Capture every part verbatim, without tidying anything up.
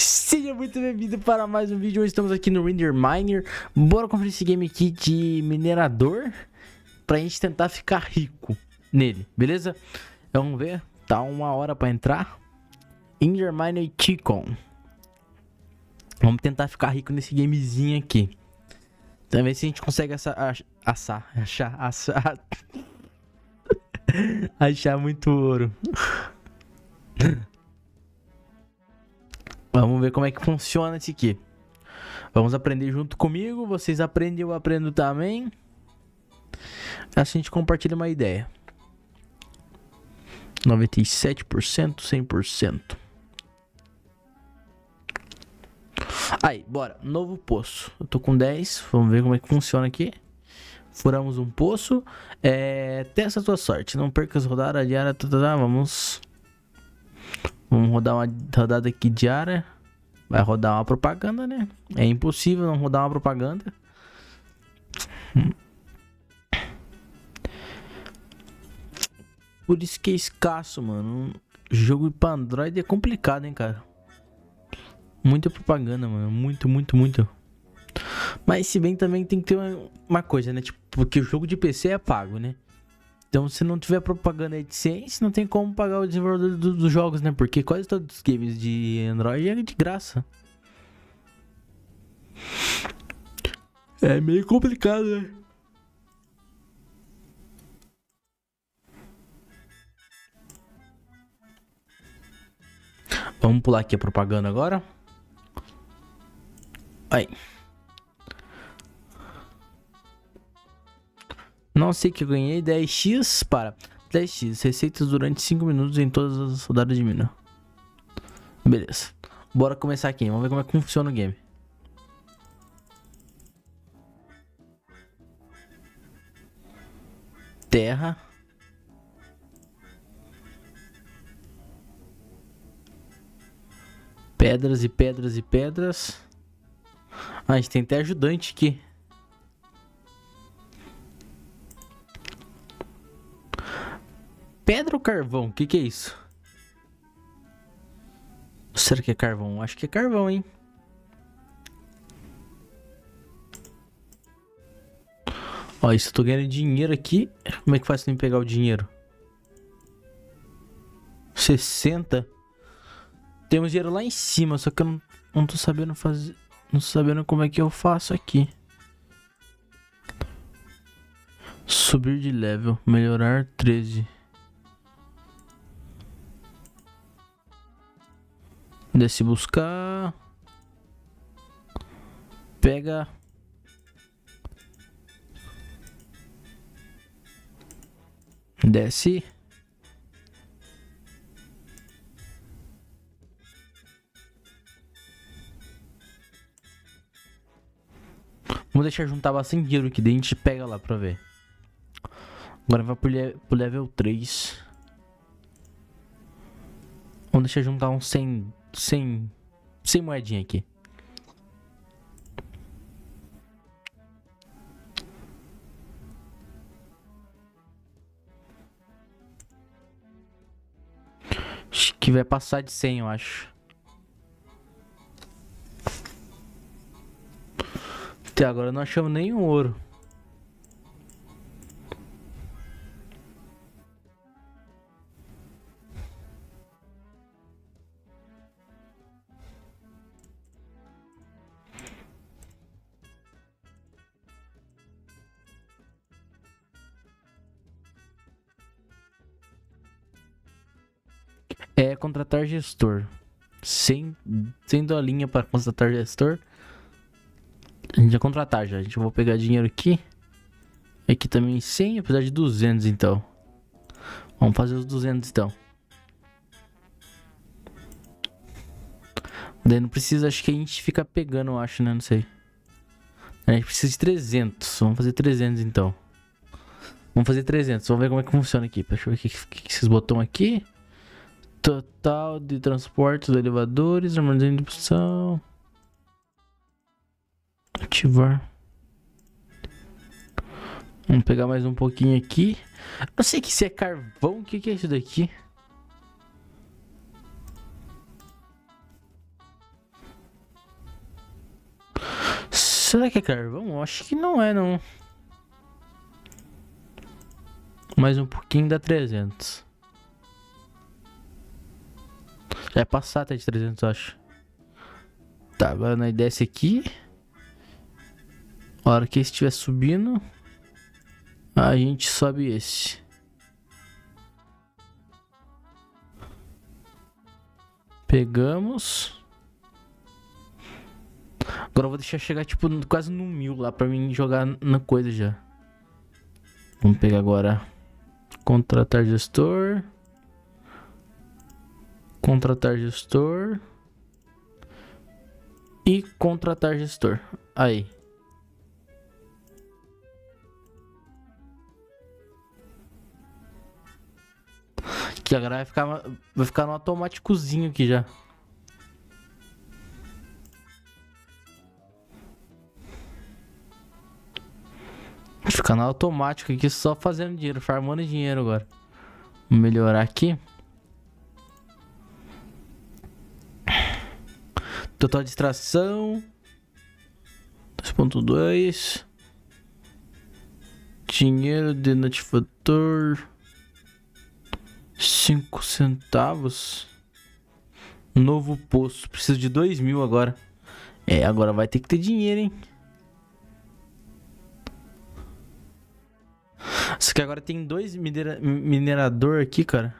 Seja muito bem-vindo para mais um vídeo. Hoje estamos aqui no Idle Miner. Bora conferir esse game aqui de minerador pra gente tentar ficar rico nele, beleza? Vamos ver, tá uma hora pra entrar. Idle Miner Tycoon. Vamos tentar ficar rico nesse gamezinho aqui. Então, ver se a gente consegue essa, assar, achar, assar, achar muito ouro. Vamos ver como é que funciona esse aqui. Vamos aprender junto comigo. Vocês aprendem, eu aprendo também. Assim a gente compartilha uma ideia. noventa e sete por cento, cem por cento. Aí, bora. Novo poço. Eu tô com dez. Vamos ver como é que funciona aqui. Furamos um poço. É... Testa a tua sorte. Não perca as rodadas diárias. Vamos... Vamos rodar uma rodada aqui diária. Vai rodar uma propaganda, né? É impossível não rodar uma propaganda. Por isso que é escasso, mano. Jogo pra Android é complicado, hein, cara. Muita propaganda, mano. Muito, muito, muito. Mas se bem também tem que ter uma, uma coisa, né? Tipo, porque o jogo de P C é pago, né? Então, se não tiver propaganda AdSense, não tem como pagar o desenvolvedor do, dos jogos, né? Porque quase todos os games de Android é de graça. É meio complicado, né? Vamos pular aqui a propaganda agora. Aí. Não sei que eu ganhei dez x para dez x, receitas durante cinco minutos em todas as rodadas de mina. Beleza, bora começar aqui, vamos ver como é que funciona o game. Terra. Pedras e pedras e pedras. Ah, a gente tem até ajudante aqui. Pedra ou carvão? O que que é isso? Será que é carvão? Acho que é carvão, hein? Ó, isso eu tô ganhando dinheiro aqui. Como é que faz pra me pegar o dinheiro? sessenta. Temos dinheiro lá em cima, só que eu não, não tô sabendo fazer... Não tô sabendo como é que eu faço aqui. Subir de level. Melhorar treze. Desce buscar. Pega. Desce. Vamos deixar juntar bastante dinheiro aqui dentro. A gente pega lá pra ver. Agora vai pro, le pro level três. Vamos deixar juntar uns cem. Sem, sem moedinha aqui. Acho que vai passar de cem, eu acho. Até agora não achamos nenhum ouro. É contratar gestor. Sem, sem dolinha para contratar gestor. A gente vai contratar já. A gente vai pegar dinheiro aqui. Aqui também cem, apesar de duzentos então. Vamos fazer os duzentos então. Daí não precisa, acho que a gente fica pegando, eu acho, né? Não sei. A gente precisa de trezentos. Vamos fazer trezentos então. Vamos fazer trezentos. Vamos ver como é que funciona aqui. Deixa eu ver o que, que, que esses botões aqui. Total de transportes, elevadores, armazenamento de produção. Ativar. Vamos pegar mais um pouquinho aqui. Não sei que se é carvão, o que, que é isso daqui? Será que é carvão? Acho que não é, não. Mais um pouquinho dá trezentos. Já é passar até de trezentos, eu acho. Tá, agora nós desce aqui. A hora que esse estiver subindo, a gente sobe esse. Pegamos. Agora eu vou deixar chegar tipo quase no mil lá pra mim jogar na coisa já. Vamos pegar agora. Contratar gestor. Contratar gestor. E contratar gestor. Aí. Que agora vai ficar, vai ficar no automáticozinho aqui já. Canal automático aqui, só fazendo dinheiro, farmando dinheiro agora. Vou melhorar aqui. Total de extração. dois ponto dois. Dinheiro de notificador. cinco centavos. Novo posto. Preciso de dois mil agora. É, agora vai ter que ter dinheiro, hein? Isso aqui agora tem dois minera minerador aqui, cara.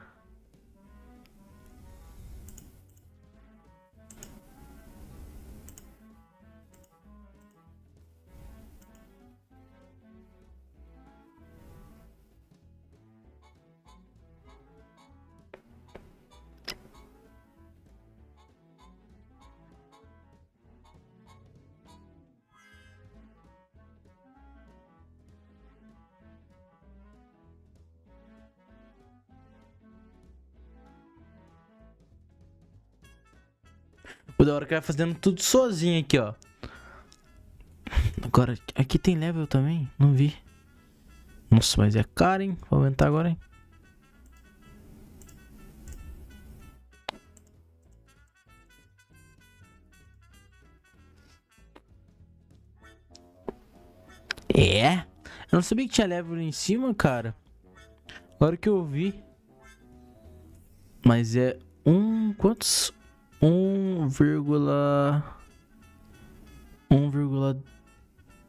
O da hora que vai fazendo tudo sozinho aqui, ó. Agora, aqui tem level também? Não vi. Nossa, mas é caro, hein? Vou aumentar agora, hein? É? Eu não sabia que tinha level em cima, cara. Agora que eu vi. Mas é um... Quantos... um vírgula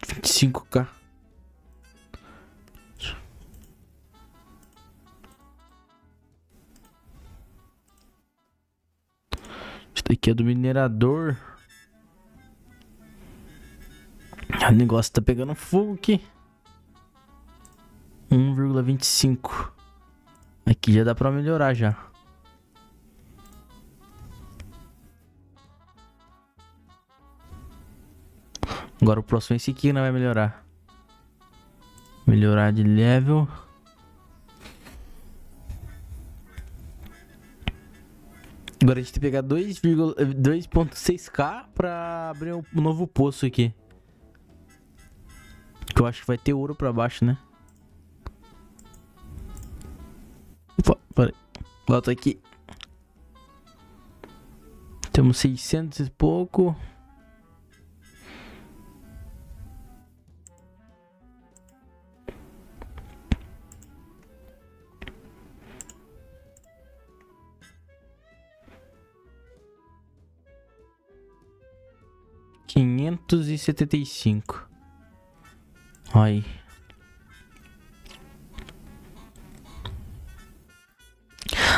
vinte e cinco k. Isso daqui é do minerador. O negócio tá pegando fogo aqui. um vírgula vinte e cinco. Aqui já dá pra melhorar já. Agora o próximo é esse aqui, não vai melhorar. Melhorar de level. Agora a gente tem que pegar dois vírgula seis k pra abrir um novo poço aqui. Que eu acho que vai ter ouro pra baixo, né? Opa, peraí. Volta aqui. Temos seiscentos e pouco. quinhentos e setenta e cinco. Aí.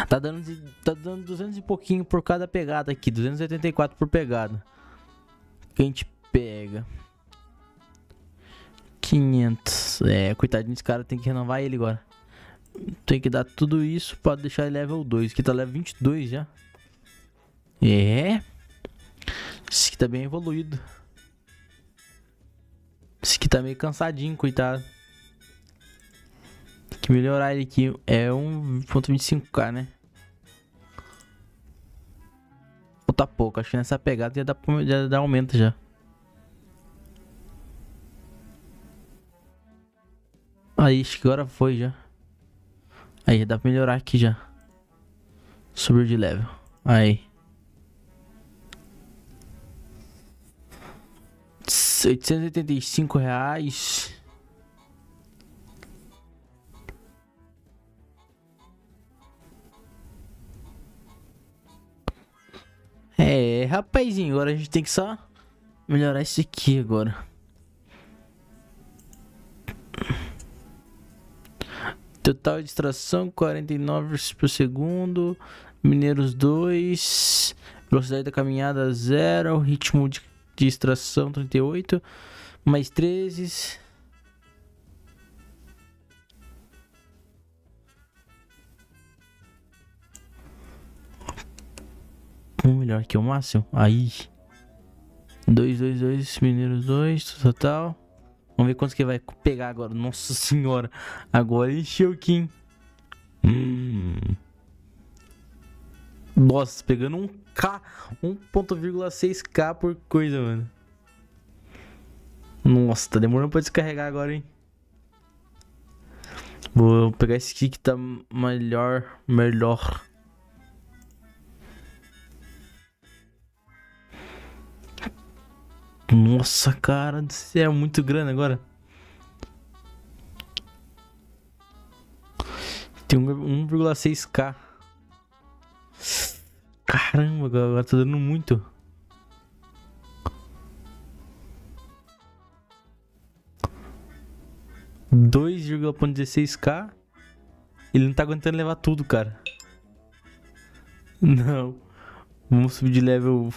Tá dando, tá dando duzentos e pouquinho por cada pegada aqui. duzentos e oitenta e quatro por pegada. Que a gente pega. quinhentos. É, coitadinho desse cara. Tem que renovar ele agora. Tem que dar tudo isso pra deixar ele level dois. Que tá level vinte e dois já. É. Esse aqui tá bem evoluído. Esse aqui tá meio cansadinho, coitado. Tem que melhorar ele aqui. É um vírgula vinte e cinco k, né? Ou tá pouco. Acho que nessa pegada já dá, já dá aumento já. Aí, acho que agora foi já. Aí, já dá pra melhorar aqui já. Subiu de level. Aí. oitocentos e oitenta e cinco reais. É, rapazinho, agora a gente tem que só melhorar isso aqui agora. Total de extração quarenta e nove por segundo. Mineiros dois. Velocidade da caminhada zero. Ritmo de, de extração trinta e oito. Mais treze. Um melhor que o máximo. Aí. dois, dois, dois. Mineiros dois. Total. Vamos ver quantos que vai pegar agora. Nossa senhora. Agora encheu o Kim. Hum. Nossa, pegando um K. um vírgula seis K por coisa, mano. Nossa, tá demorando pra descarregar agora, hein. Vou pegar esse aqui que tá melhor. Melhor. Nossa, cara, isso é muito grana agora. Tem um vírgula seis K. Caramba, agora tá dando muito. dois vírgula dezesseis K. Ele não tá aguentando levar tudo, cara. Não. Vamos subir de level...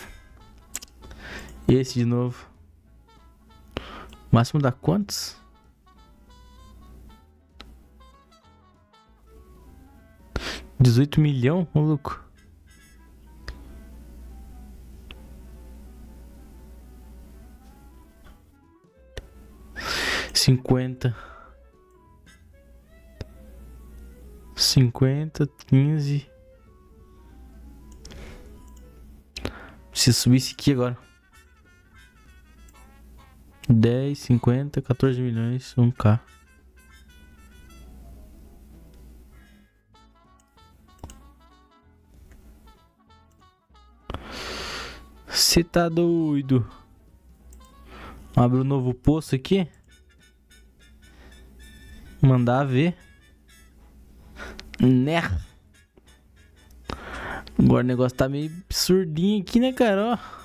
Esse de novo. O máximo dá quantos? dezoito milhões, maluco. cinquenta, cinquenta, quinze. Preciso subir isso aqui agora. dez, cinquenta, quatorze milhões, um K. Você tá doido? Abre um novo poço aqui. Mandar ver. Né? Agora o negócio tá meio absurdinho aqui, né, cara? Ó.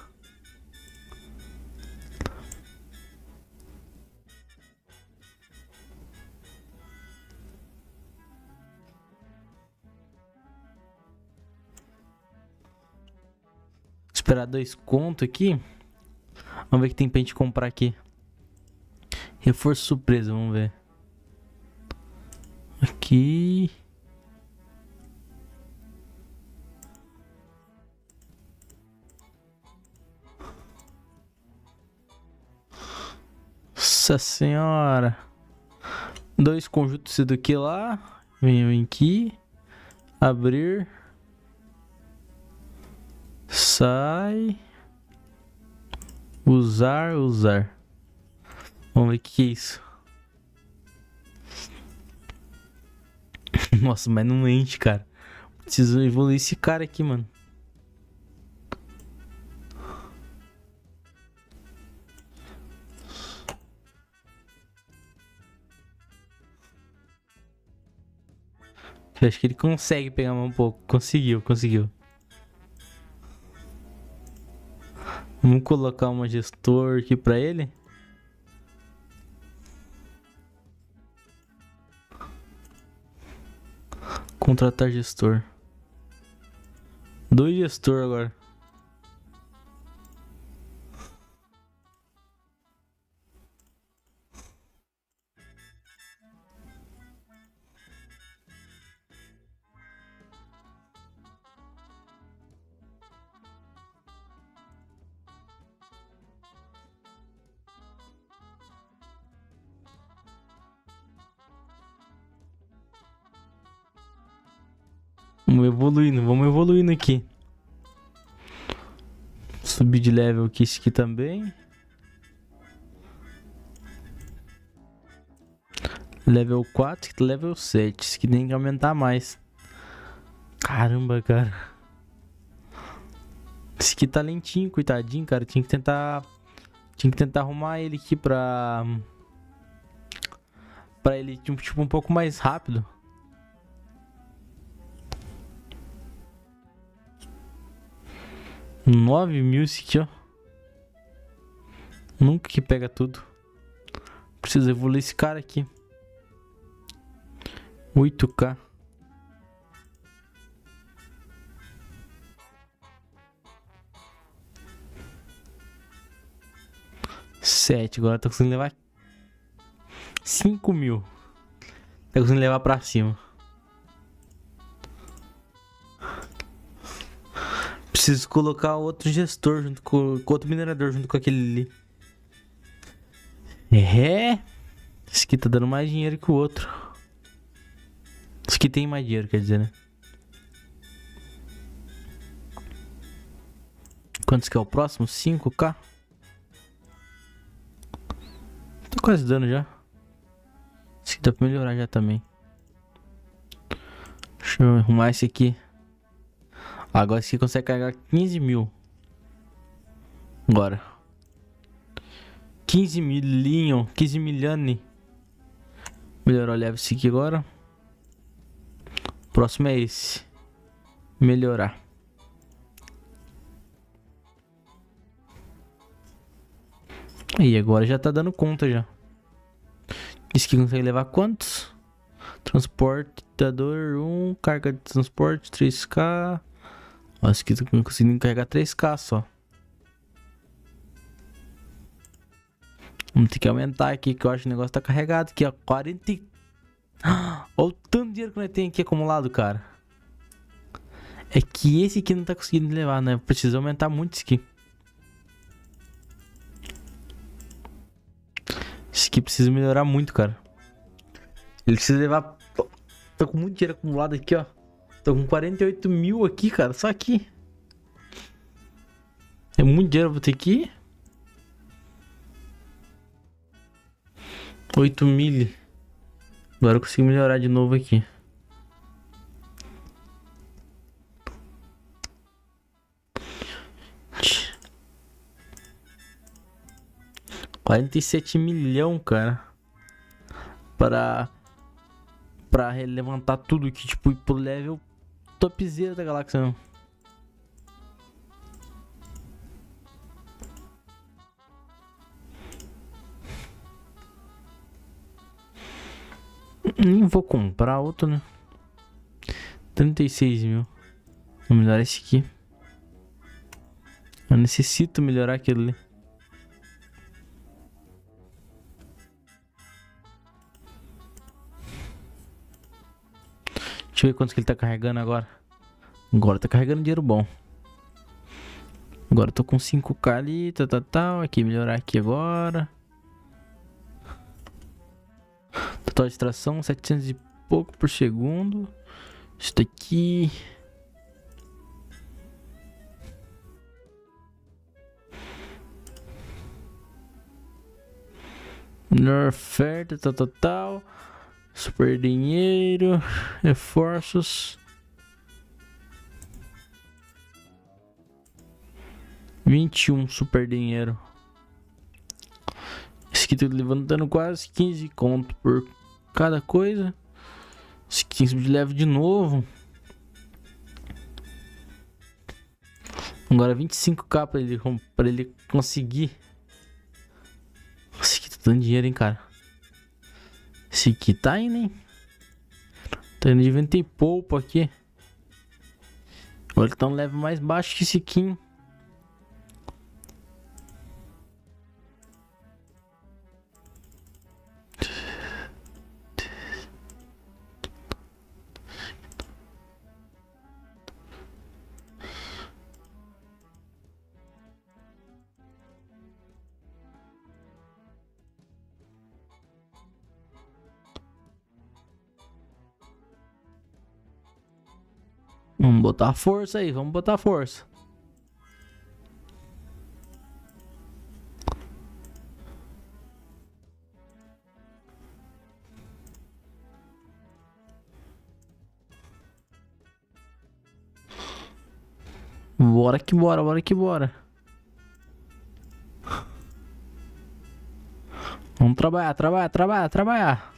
Esperar dois conto aqui. Vamos ver o que tem pra gente comprar aqui. Reforço surpresa, vamos ver. Aqui. Nossa senhora. Dois conjuntos do que lá. Vem, vem aqui. Abrir. Sai. Usar, usar. Vamos ver o que é isso. Nossa, mas não enche, cara. Preciso evoluir esse cara aqui, mano. Eu acho que ele consegue pegar um pouco. Conseguiu, conseguiu. Vamos colocar um gestor aqui pra ele. Contratar gestor. Dois gestor agora. Vamos evoluindo, vamos evoluindo aqui. Subir de level aqui, esse aqui também. Level quatro, level sete. Isso aqui tem que aumentar mais. Caramba, cara. Esse aqui tá lentinho, coitadinho, cara. Tinha que tentar Tinha que tentar arrumar ele aqui pra... Pra ele, tipo, um pouco mais rápido. nove mil esse aqui, ó. Nunca que pega tudo. Preciso evoluir esse cara aqui. oito K. sete, agora tá conseguindo levar cinco mil. Tá conseguindo levar pra cima. Preciso colocar outro gestor junto com, com outro minerador junto com aquele ali. É. Esse aqui tá dando mais dinheiro que o outro. Esse aqui tem mais dinheiro, quer dizer, né? Quantos que é o próximo? cinco K? Tô quase dando já. Esse aqui dá pra melhorar já também. Deixa eu arrumar esse aqui. Agora esse aqui consegue carregar quinze mil. Agora quinze milinho, quinze milhane. Melhorou, leva esse aqui agora. Próximo é esse. Melhorar. E agora já tá dando conta já. Esse aqui consegue levar quantos? Transportador um, carga de transporte três K. Acho que eu consegui carregar três K só. Vamos ter que aumentar aqui, que eu acho que o negócio tá carregado aqui, ó. quarenta. Olha o tanto de dinheiro que nós temos aqui acumulado, cara. É que esse aqui não tá conseguindo levar, né? Precisa aumentar muito isso aqui. Esse aqui precisa melhorar muito, cara. Ele precisa levar... Tô com muito dinheiro acumulado aqui, ó. Tô com quarenta e oito mil aqui, cara. Só aqui. É muito dinheiro, vou ter que... oito mil. Agora eu consigo melhorar de novo aqui. quarenta e sete milhão, cara. Pra... Pra levantar tudo aqui, tipo, ir pro level topzera da galáxia, não. Nem vou comprar outro, né? trinta e seis mil. Vou melhorar esse aqui. Eu necessito melhorar aquele ali. Deixa eu ver quanto que ele tá carregando agora. Agora tá carregando dinheiro bom. Agora eu tô com cinco K ali, tal, tal, tal. Aqui, melhorar aqui agora. Total de tração, setecentos e pouco por segundo. Isso daqui... Melhor oferta, tal, tal, tal. Super dinheiro, reforços, vinte e um super dinheiro. Esse aqui tá levantando quase quinze conto por cada coisa. Esse aqui de leve de novo. Agora vinte e cinco K pra ele, pra ele conseguir. Esse aqui tá dando dinheiro, hein, cara. Esse aqui tá indo, hein? Tá indo de vento e pouco aqui. Agora ele tá um leve mais baixo que esse aqui. Vamos botar força aí, vamos botar força. Bora que bora, bora que bora. Vamos trabalhar, trabalhar, trabalhar, trabalhar.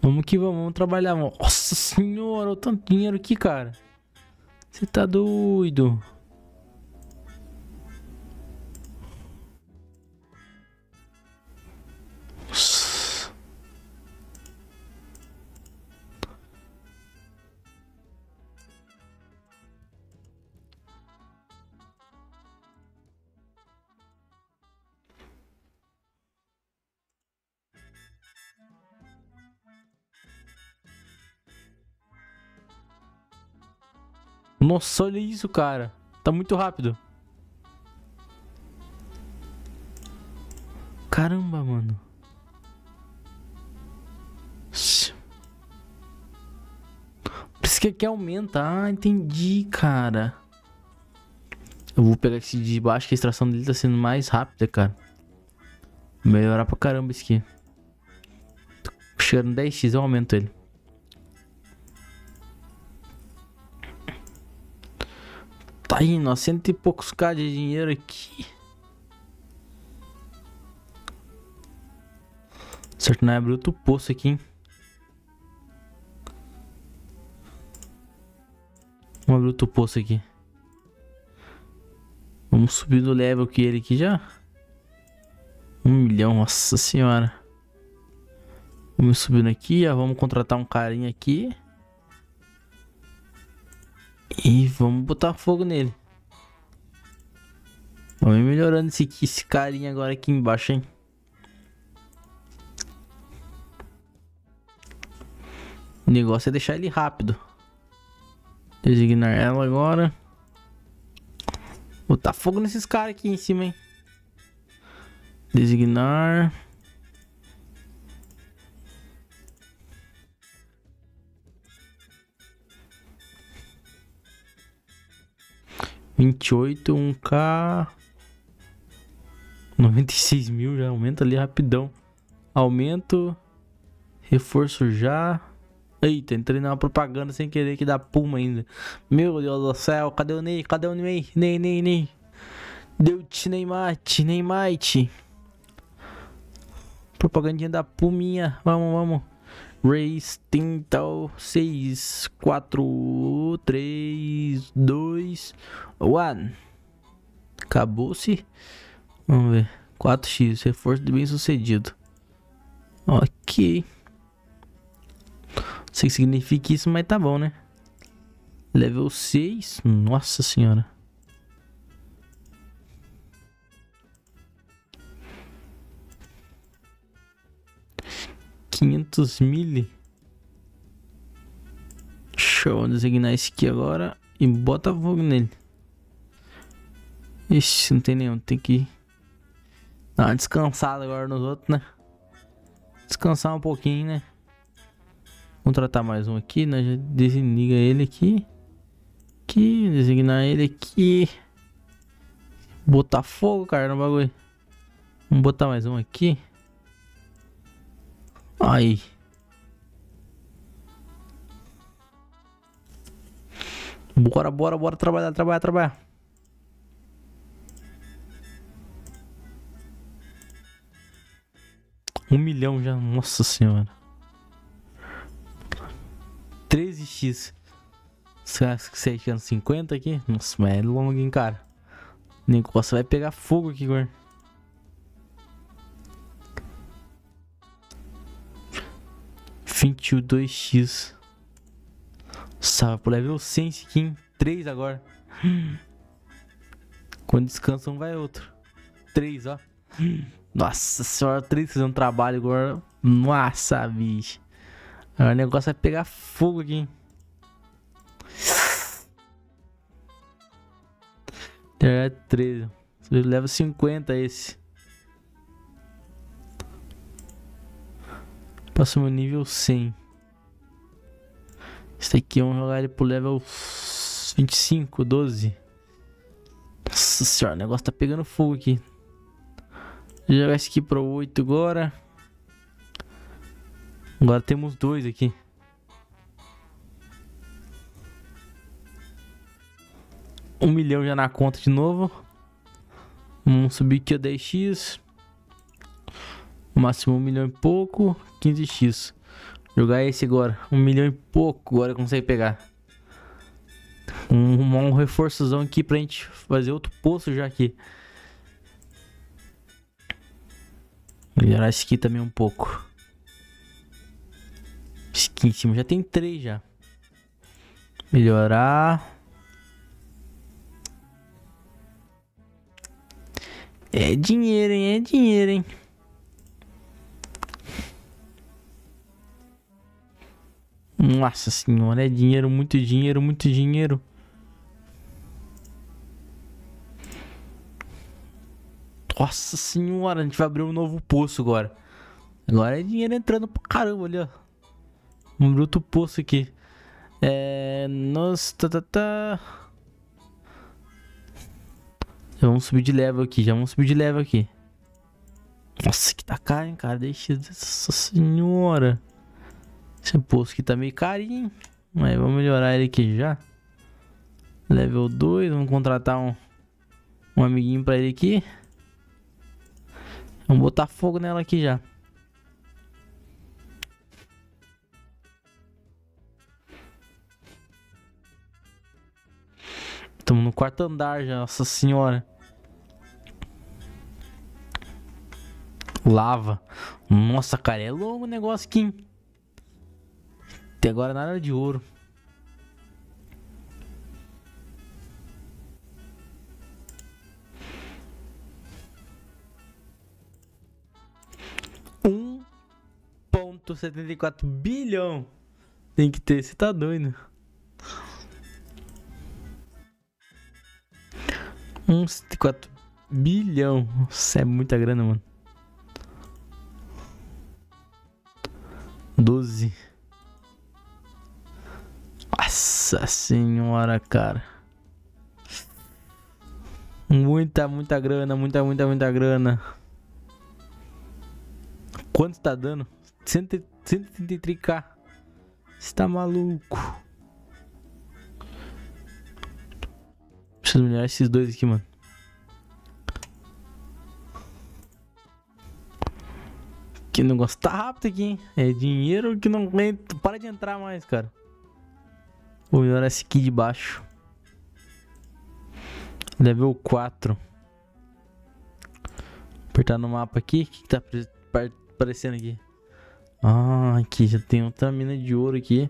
Vamos que vamos, vamos trabalhar. Nossa senhora, olha tanto dinheiro aqui, cara. Você tá doido. Nossa, olha isso, cara. Tá muito rápido. Caramba, mano. Por isso que aqui aumenta. Ah, entendi, cara. Eu vou pegar esse de baixo, que a extração dele tá sendo mais rápida, cara. Melhorar pra caramba isso aqui. Chegando dez vezes, eu aumento ele. Tá indo, cento e poucos K de dinheiro aqui. Certo, não é abrir outro poço aqui, hein? Vamos abrir outro poço aqui. Vamos subir do level que ele aqui já. Um milhão, nossa senhora. Vamos subindo aqui, já vamos contratar um carinha aqui. E vamos botar fogo nele. Vamos melhorando esse, esse carinha agora aqui embaixo, hein? O negócio é deixar ele rápido. Designar ela agora. Botar fogo nesses caras aqui em cima, hein? Designar. vinte e oito, um K, noventa e seis mil, já aumenta ali rapidão. Aumento, reforço já. Eita, entrei na propaganda sem querer que dá puma ainda. Meu Deus do céu, cadê o Ney? Cadê o Ney? Ney, Ney, Ney. Deu-te Neymar, Neymar. Propagandinha da puminha. Vamos, vamos. Race, Tintal, seis, quatro, três, dois, um. Acabou-se. Vamos ver. quatro vezes, reforço de bem sucedido. Ok. Não sei o que significa isso, mas tá bom, né? Level seis. Nossa senhora. quinhentos mil. Show, vou designar esse aqui agora e bota fogo nele. Ixi, não tem nenhum, tem que dar uma descansada agora nos outros, né? Descansar um pouquinho, né? Contratar mais um aqui, né? Já desliga ele aqui. Aqui, designar ele aqui. Botar fogo, cara, no bagulho. Vamos botar mais um aqui. Aí. Bora, bora, bora trabalhar, trabalhar, trabalhar. Um milhão já, nossa senhora. treze vezes. Será que você tá cinquenta aqui? Nossa, mas é longo, hein, cara. O negócio vai pegar fogo aqui, cara. vinte e dois vezes. Salve pro level cem aqui, hein? três agora. Quando descansa um vai outro. três, ó. Nossa senhora, três fazendo trabalho agora. Nossa, bicho. Agora o negócio vai pegar fogo aqui, hein? É treze. Level cinquenta esse. Passamos nível cem. Esse aqui vamos jogar ele pro level vinte e cinco, doze. Nossa senhora, o negócio tá pegando fogo aqui. Vou jogar esse aqui pro oito agora. Agora temos dois aqui. Um milhão já na conta de novo. Vamos subir aqui a dez x. Máximo um milhão e pouco. quinze x. Jogar esse agora. Um milhão e pouco. Agora eu consigo pegar. Um, um reforçozão aqui pra gente fazer outro poço já aqui. Melhorar esse aqui também um pouco. Esse aqui em cima já tem três já. Melhorar. É dinheiro, hein? É dinheiro, hein? Nossa senhora, é dinheiro, muito dinheiro, muito dinheiro. Nossa senhora, a gente vai abrir um novo poço agora. Agora é dinheiro entrando pra caramba, olha, ó. Um bruto poço aqui. É... Nossa, tá, tá, tá. Já vamos subir de level aqui, já vamos subir de level aqui. Nossa, que tá caro, hein, cara. Deixa... Nossa senhora. Esse poço aqui tá meio carinho, mas vamos melhorar ele aqui já. Level dois, vamos contratar um, um amiguinho pra ele aqui. Vamos botar fogo nela aqui já. Estamos no quarto andar já, nossa senhora. Lava. Nossa, cara, é longo o negócio aqui. Até agora nada de ouro. um ponto setenta e quatro bilhão. Tem que ter, você tá doido. um vírgula setenta e quatro bilhão. Isso é muita grana, mano. doze. Nossa senhora, cara. Muita, muita grana, muita, muita, muita grana. Quanto tá dando? cento e trinta e três k. Você tá maluco. Preciso melhorar esses dois aqui, mano. Que negócio tá rápido aqui, hein? É dinheiro que não aguento. Para de entrar mais, cara. Vou melhorar esse aqui de baixo. Level quatro. Apertar no mapa aqui. O que, que tá aparecendo aqui? Ah, aqui já tem outra mina de ouro aqui.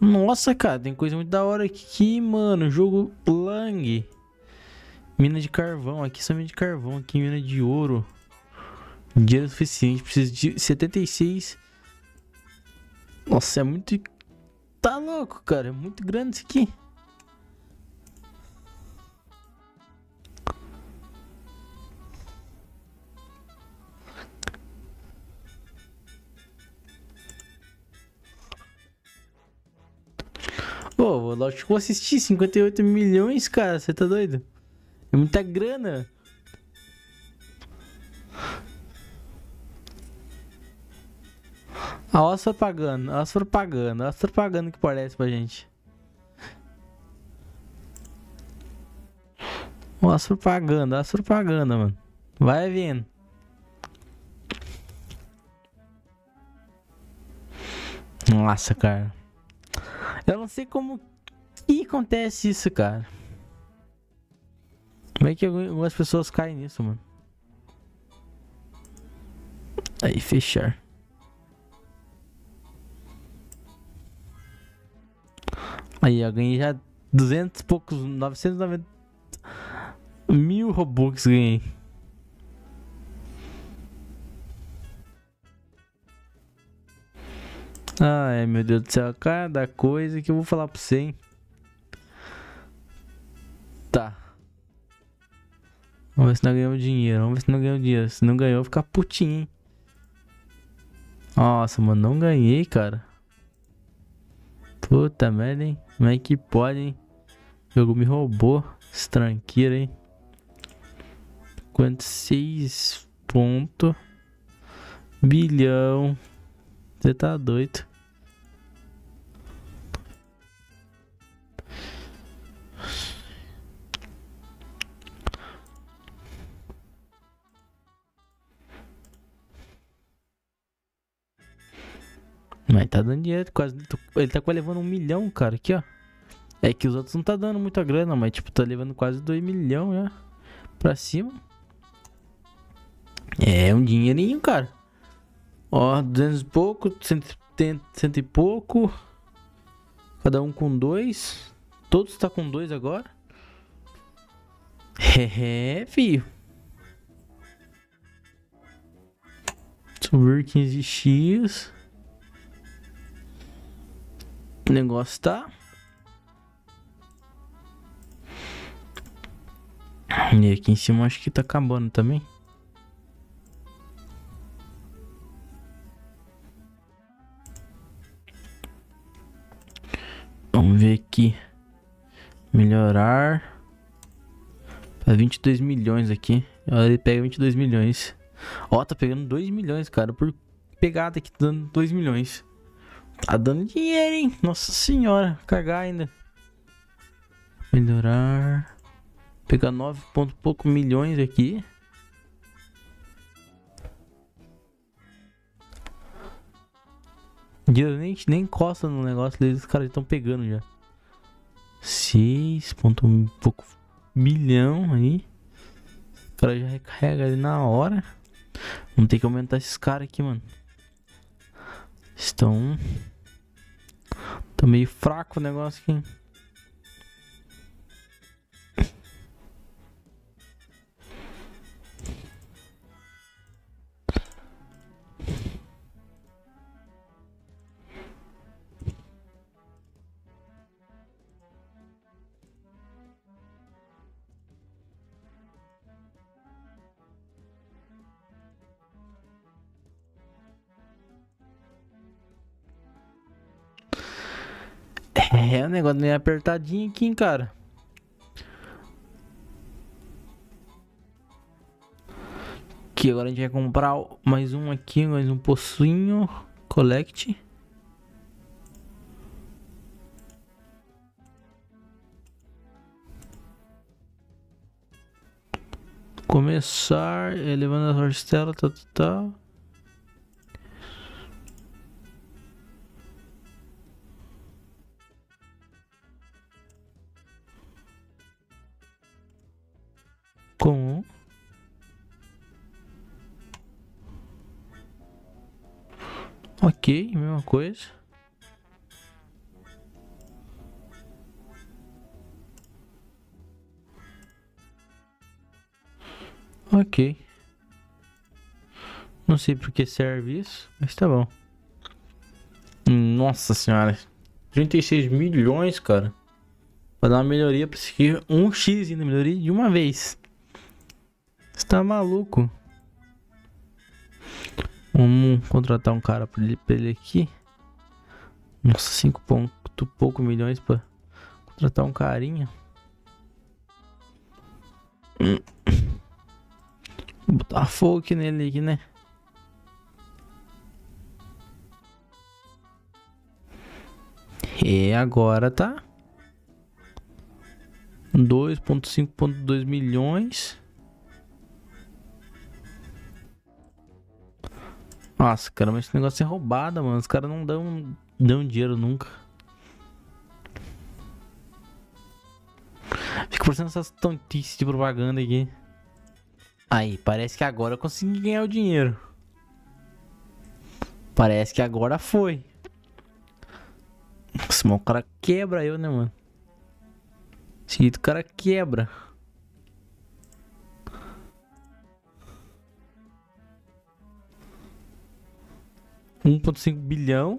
Nossa, cara, tem coisa muito da hora aqui, mano. Jogo lang. Mina de carvão, aqui só mina de carvão, aqui mina de ouro. Dinheiro suficiente, preciso de setenta e seis. Nossa, é muito... Tá louco, cara, é muito grande isso aqui. Pô, lógico que eu vou assistir. Cinquenta e oito milhões, cara, você tá doido? É muita grana. A os propaganda, a os propaganda, a os propaganda que parece pra gente. A os propaganda, a os propaganda, mano. Vai vendo. Nossa, cara. Eu não sei como que acontece isso, cara. Como é que algumas pessoas caem nisso, mano? Aí, fechar. Aí, eu ganhei já duzentos e poucos, novecentos e noventa mil Robux ganhei. Ai, meu Deus do céu, cada coisa que eu vou falar pra você, hein? Tá. Vamos ver se não ganhou dinheiro, vamos ver se não ganhou dinheiro. Se não ganhou, eu vou ficar putinho, hein? Nossa, mano, não ganhei, cara. Puta merda, hein? Como é que pode, hein? O jogo me roubou. Estranqueira, hein? Quanto? seis ponto bilhão. Você tá doido. Mas tá dando dinheiro quase. Ele tá quase levando um milhão, cara, aqui, ó. É que os outros não tá dando muita grana, mas tipo, tá levando quase dois milhão já pra cima. É um dinheirinho, cara. Ó, duzentos e pouco, cento e pouco. Cada um com dois. Todos tá com dois agora. É, filho. Subir quinze x. O negócio tá. E aqui em cima acho que tá acabando também. Vamos ver aqui. Melhorar. Pra vinte e dois milhões aqui. Ele pega vinte e dois milhões. Ó, tá pegando dois milhões, cara. Por pegada aqui, tá dando dois milhões. Tá dando dinheiro, hein? Nossa senhora. Cagar ainda. Melhorar. Pegar nove ponto pouco milhões aqui. Dinheiro nem, nem encosta no negócio deles. Os caras estão pegando já. seis ponto um pouco milhão aí. O cara já recarrega ali na hora. Vamos ter que aumentar esses caras aqui, mano. Estão... Tá meio fraco o negócio aqui. É, o negócio meio apertadinho aqui, hein, cara. Aqui, agora a gente vai comprar mais um aqui, mais um pocinho. Collect. Começar, elevando a horstela, tá, tá, tá. Comum. Ok, mesma coisa. Ok. Não sei porque serve isso, mas tá bom. Nossa senhora, trinta e seis milhões, cara. Vai dar uma melhoria pra seguir um x ainda, melhoria de uma vez. Você tá maluco? Vamos contratar um cara pra ele, pra ele aqui. Nossa, cinco ponto pouco milhões pra contratar um carinha. Vou botar fogo aqui nele aqui, né? E agora tá dois ponto cinco ponto dois milhões. Nossa, cara, mas esse negócio é roubada, mano. Os caras não dão, dão dinheiro nunca. Fico forçando essas tontices de propaganda aqui. Aí, parece que agora eu consegui ganhar o dinheiro. Parece que agora foi. Nossa, mas o cara quebra eu, né, mano? Seguido, o cara quebra. um ponto cinco bilhão.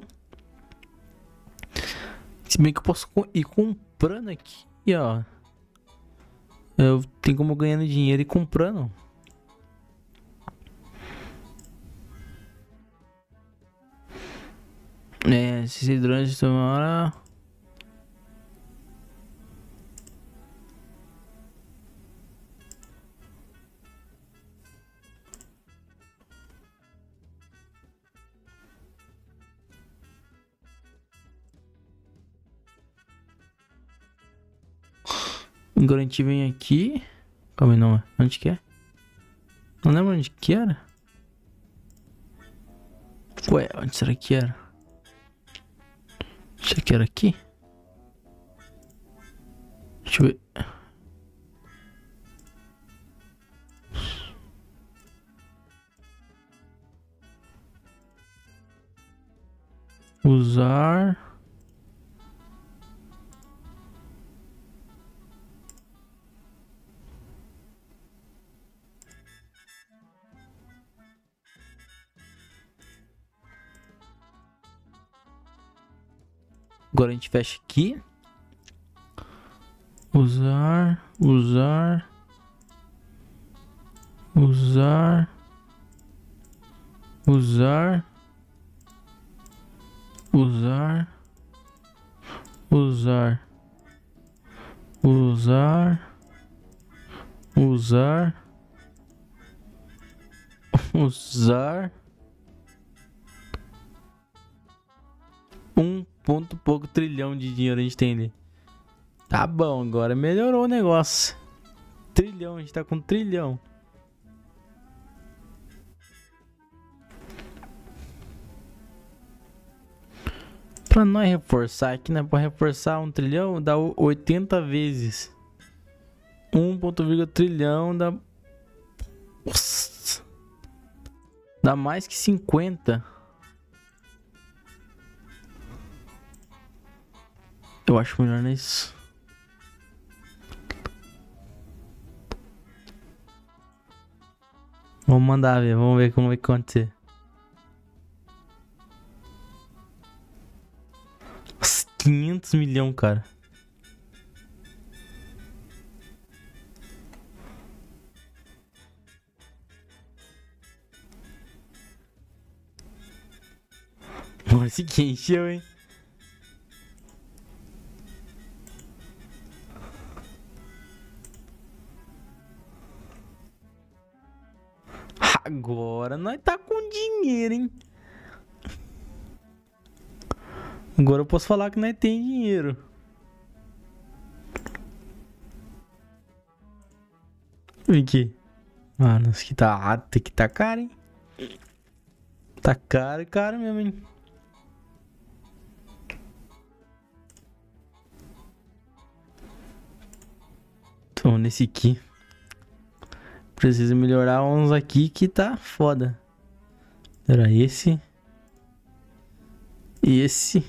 Se bem que eu posso ir comprando aqui, ó. Eu tenho como ganhando dinheiro e comprando. É, esses hidrantes estão na hora. Agora a gente vem aqui. Calma aí, não. Onde que é? Não lembro onde que era. Ué, onde será que era? Será que era aqui? Deixa eu ver. Usar. Agora a gente fecha aqui. Usar, usar, usar, usar, usar, usar, usar, usar, usar. Um ponto pouco trilhão de dinheiro a gente tem ali. Tá bom, agora melhorou o negócio. Trilhão, a gente tá com trilhão. Pra nós reforçar aqui, né? Pra reforçar um trilhão dá oitenta vezes. um trilhão dá... Nossa. Dá mais que cinquenta. Eu acho melhor nisso. Vamos mandar ver, vamos ver como vai acontecer. quinhentos milhões, cara. Mano, esse que encheu, hein? Agora nós tá com dinheiro, hein? Agora eu posso falar que nós tem dinheiro. Vem aqui. Mano, isso aqui tá rato, isso aqui tá caro, hein? Tá caro, caro mesmo, hein? Então, nesse aqui. Preciso melhorar uns aqui que tá foda. Era esse. E esse.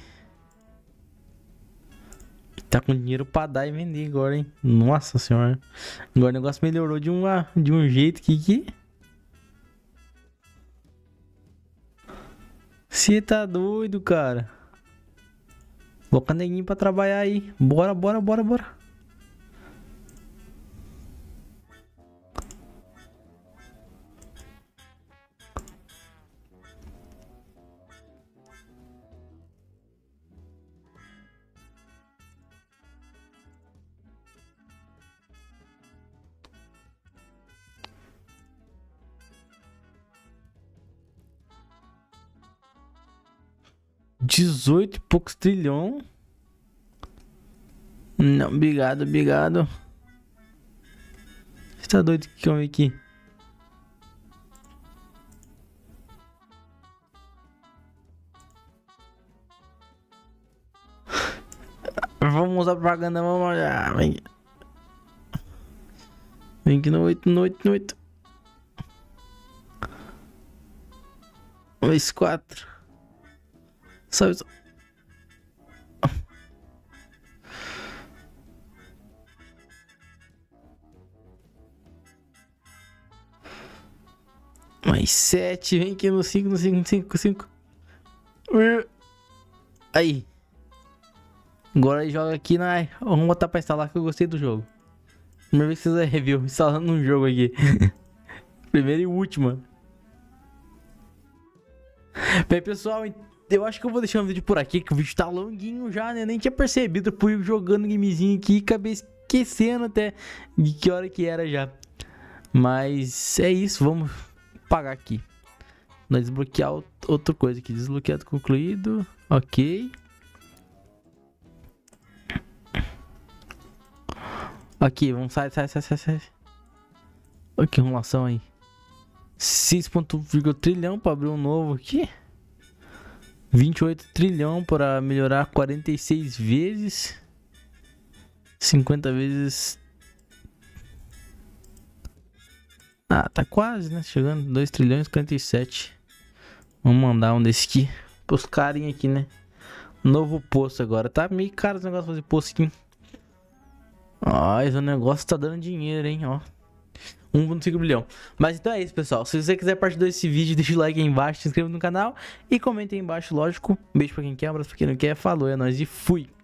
Tá com dinheiro pra dar e vender agora, hein? Nossa senhora. Agora o negócio melhorou de, uma, de um jeito que que... Você tá doido, cara. Coloca neguinho pra trabalhar aí. Bora, bora, bora, bora. dezoito e poucos trilhão. Não, obrigado, obrigado. Você tá doido que come aqui? Vamos usar propaganda, vamos olhar. Vem, vem aqui no oito, no oito, no oito. Mais quatro. Sabe? Mais sete, vem aqui no cinco, no cinco, no cinco, cinco. Aí. Agora joga aqui na... Vamos botar pra instalar que eu gostei do jogo. Primeira vez que vocês review instalando um jogo aqui. Primeira e última. Bem, pessoal, eu acho que eu vou deixar o vídeo por aqui, que o vídeo tá longuinho já, né? Eu nem tinha percebido, eu fui jogando gamezinho aqui e acabei esquecendo até de que hora que era já. Mas é isso, vamos pagar aqui. Nós desbloquear outra coisa aqui. Desbloqueado concluído, ok. Aqui, vamos sair, sai, sai, sai, sai. Olha que enrolação aí. seis ponto um trilhão para abrir um novo aqui. vinte e oito trilhão para melhorar quarenta e seis vezes, cinquenta vezes. Ah, tá quase, né? Chegando dois trilhões e quarenta e sete. Vamos mandar um desse aqui pros carinha aqui, né? Novo posto agora. Tá meio caro esse negócio de fazer posto aqui. Ó, esse negócio tá dando dinheiro, hein? Ó. um vírgula cinco bilhão. Mas então é isso, pessoal. Se você quiser parte dois desse vídeo, deixa o like aí embaixo, se inscreva no canal e comenta aí embaixo, lógico. Um beijo pra quem quer, um abraço pra quem não quer. Falou, é nóis e fui!